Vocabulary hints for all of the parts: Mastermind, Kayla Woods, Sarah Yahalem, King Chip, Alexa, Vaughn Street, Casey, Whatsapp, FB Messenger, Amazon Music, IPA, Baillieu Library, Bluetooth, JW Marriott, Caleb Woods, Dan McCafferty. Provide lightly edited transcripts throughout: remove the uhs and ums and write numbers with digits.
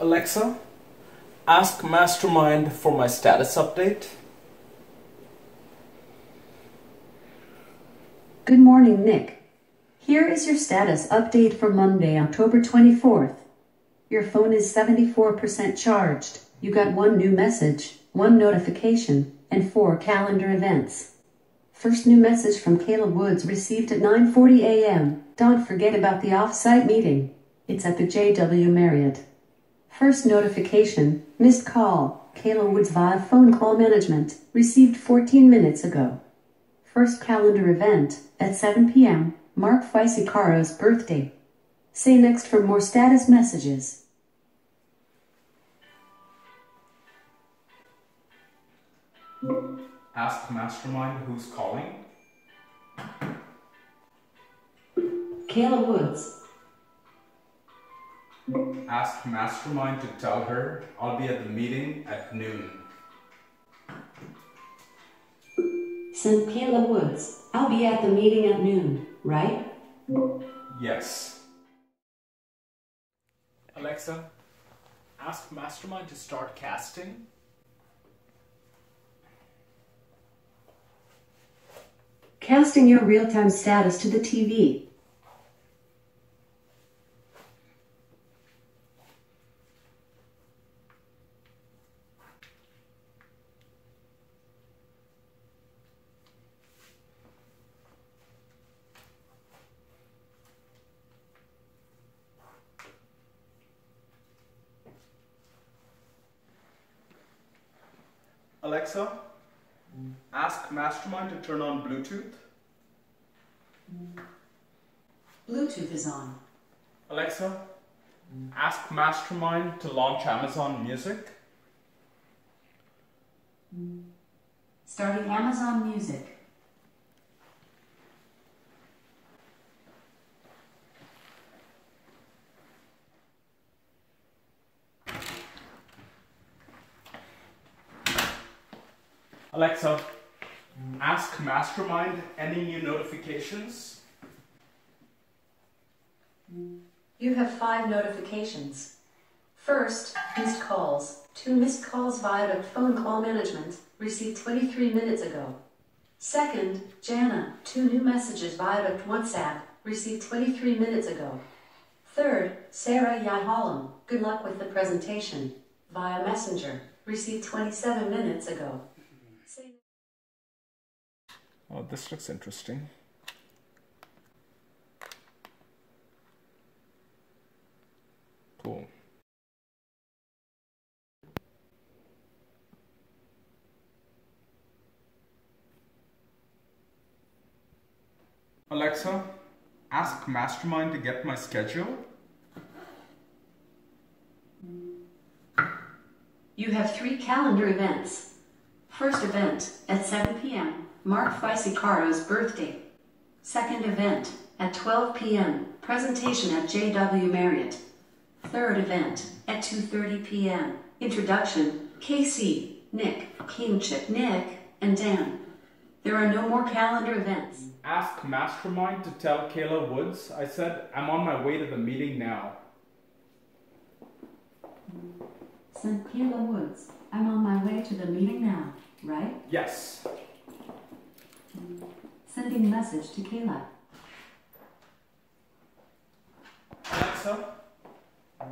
Alexa, ask Mastermind for my status update. Good morning, Nick. Here is your status update for Monday, October 24th. Your phone is 74% charged. You got one new message, one notification, and 4 calendar events. First new message from Caleb Woods received at 9:40 a.m. Don't forget about the off-site meeting. It's at the JW Marriott. First notification, missed call, Kayla Woods via phone call management, received 14 minutes ago. First calendar event, at 7 p.m., Mark Fisicaro's birthday. Say next for more status messages. Ask Mastermind who's calling. Kayla Woods. Ask Mastermind to tell her I'll be at the meeting at noon. Send Kayla Woods, I'll be at the meeting at noon, right? Yes. Alexa, ask Mastermind to start casting. Casting your real-time status to the TV. Alexa, ask Mastermind to turn on Bluetooth. Bluetooth is on. Alexa, ask Mastermind to launch Amazon Music. Starting Amazon Music. Alexa, ask Mastermind any new notifications. You have 5 notifications. First, missed calls. 2 missed calls via phone call management, received 23 minutes ago. Second, Jana, 2 new messages via Whatsapp, received 23 minutes ago. Third, Sarah Yahalem, good luck with the presentation, via Messenger, received 27 minutes ago. Oh, this looks interesting. Cool. Alexa, ask Mastermind to get my schedule. You have 3 calendar events. First event, at 7 p.m., Mark Fisicaro's birthday. Second event, at 12 p.m., presentation at JW Marriott. Third event, at 2:30 p.m., introduction, Casey, Nick, King Chip, Nick, and Dan. There are no more calendar events. Ask Mastermind to tell Kayla Woods, I said, I'm on my way to the meeting now. Send Kayla Woods, I'm on my way to the meeting now, right? Yes. Sending message to Kayla. Alexa,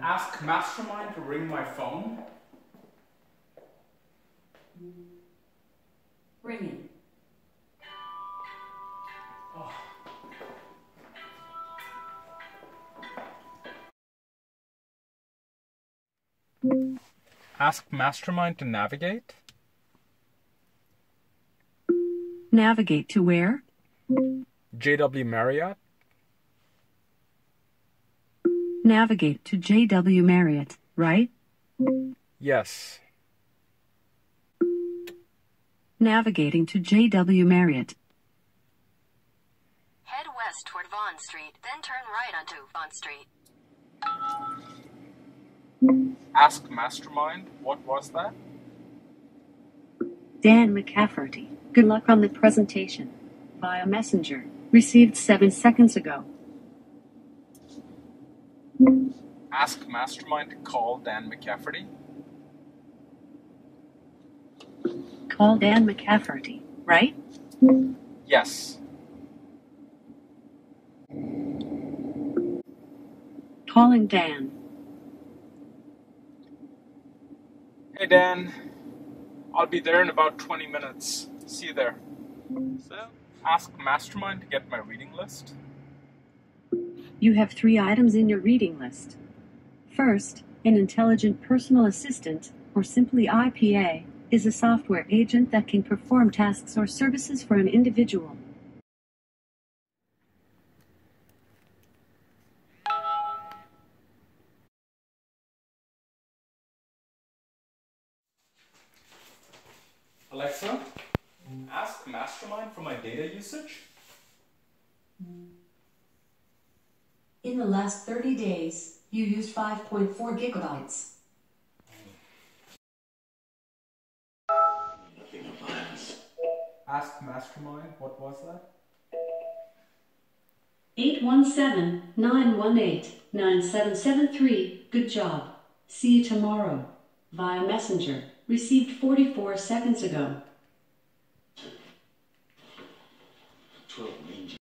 ask Mastermind to ring my phone. Ringing. Oh. Ask Mastermind to navigate. Navigate to where? JW Marriott. Navigate to JW Marriott, right? Yes. Navigating to JW Marriott. Head west toward Vaughn Street, then turn right onto Vaughn Street. Ask Mastermind, what was that? Dan McCafferty. Good luck on the presentation. Via Messenger. Received 7 seconds ago. ask Mastermind to call Dan McCafferty? Call Dan McCafferty, right? Yes. Calling Dan. Hey Dan, I'll be there in about 20 minutes. See you there. So, ask Mastermind to get my reading list. You have 3 items in your reading list. First, an intelligent personal assistant, or simply IPA, is a software agent that can perform tasks or services for an individual. Alexa, ask Mastermind for my data usage. In the last 30 days, you used 5.4 gigabytes. Ask Mastermind, what was that? 817-918-9773. Good job. See you tomorrow. Via Messenger. Received 44 seconds ago. 12 range.